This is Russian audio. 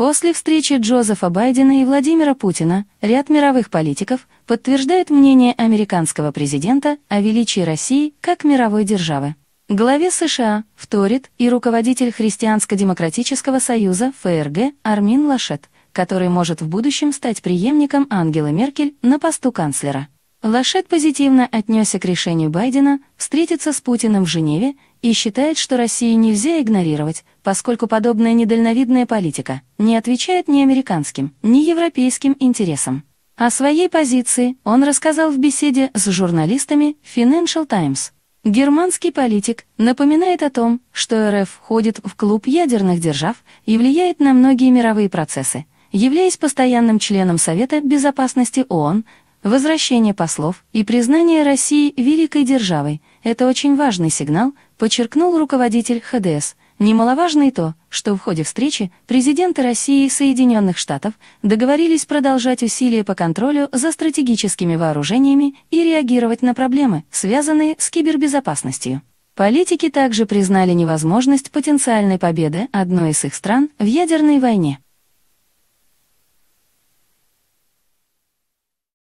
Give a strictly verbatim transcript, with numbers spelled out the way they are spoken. После встречи Джозефа Байдена и Владимира Путина ряд мировых политиков подтверждает мнение американского президента о величии России как мировой державы. Главе США вторит и руководитель Христианско-демократического союза ФРГ Армин Лашет, который может в будущем стать преемником Ангелы Меркель на посту канцлера. Лашет позитивно отнесся к решению Байдена встретиться с Путиным в Женеве и считает, что Россию нельзя игнорировать, поскольку подобная недальновидная политика не отвечает ни американским, ни европейским интересам. О своей позиции он рассказал в беседе с журналистами Financial Times. Германский политик напоминает о том, что РФ входит в клуб ядерных держав и влияет на многие мировые процессы, являясь постоянным членом Совета Безопасности ООН. Возвращение послов и признание России великой державой – это очень важный сигнал, подчеркнул руководитель ХДС. Немаловажно и то, что в ходе встречи президенты России и Соединенных Штатов договорились продолжать усилия по контролю за стратегическими вооружениями и реагировать на проблемы, связанные с кибербезопасностью. Политики также признали невозможность потенциальной победы одной из их стран в ядерной войне.